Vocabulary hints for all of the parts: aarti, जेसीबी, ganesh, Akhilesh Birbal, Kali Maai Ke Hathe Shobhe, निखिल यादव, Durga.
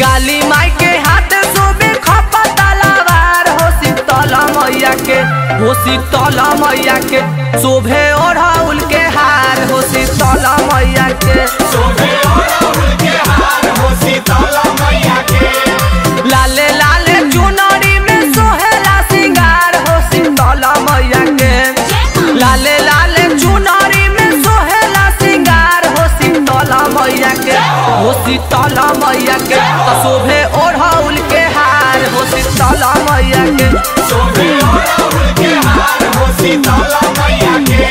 काली माई के हाथे शोभे खपा तलवार होसी तला मैया के शोभे ओढ़ाउल के हार होसी तला मैया के शोभे ओढ़ाउल के हार होसी तला मैया के लाले लाले चुनरी में सोहेला सिंगार होसी तला मैया के लाले लाले चुनरी में सोहेला सिंगार होसी तला मैया के होसी तला मैया के शोभे ओढ़ाउल के हार होसी तला मैया के शोभे ओढ़ाउल के हार होसी तला मैया के।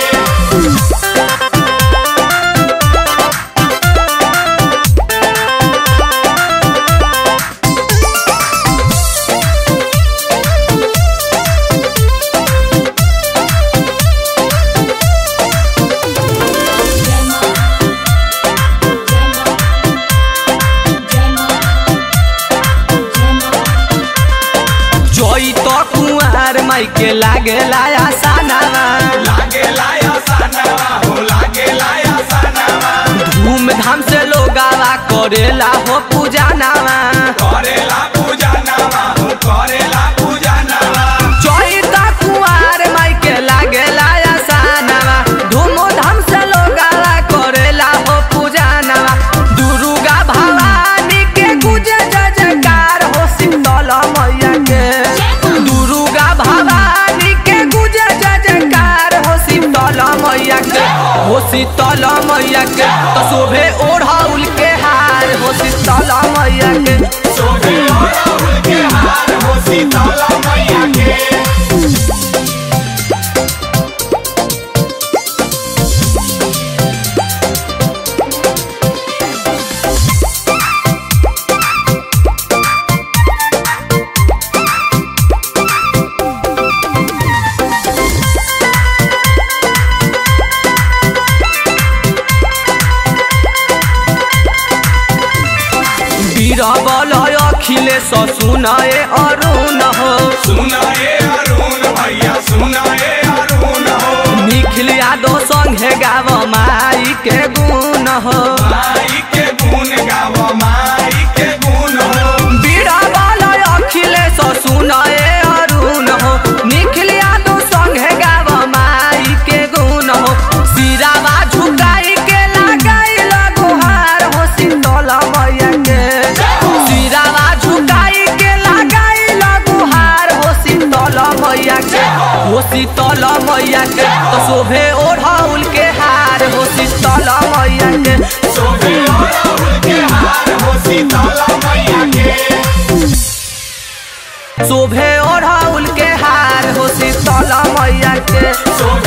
जोई तो कुंवार माई के लागे लाया सानावा हो लागे लाया सानावा धूमधाम से लोगावा करेला हो पूजानावा करेला पूजानावा जोई तो कुंवार माई के लागे लाया सानावा धूमधाम से लोगावा करेला हो पूजानावा दुर्गा भवानी के गुजे जयकार हो शीतला मैया के शीतला मैया के शोभे ओढ़ाउल के हार हो शीतला मैया के शोभे ओढ़ाउल के हार हो शीतला मैया के। बीरबलय अखिलेश सुनाए अरुण हो भैया सुनाए अरुण हो निखिल यादव संगे गाव माई के गुण हो माई के गुण हो बीरबलय अखिलेश सुनाए अरुण हो निखिल यादव संगे गाव माई के गुण हो सिरावा झुकाई के लगाई गुहार हो शीतला मैया के हो शीतला मैया के शोभे ओढ़ाउल के हार हो शीतला मैया के शोभे ओढ़ाउल के हार हो शीतला मैया के शोभे ओढ़ाउल के हार हो शीतला मैया के।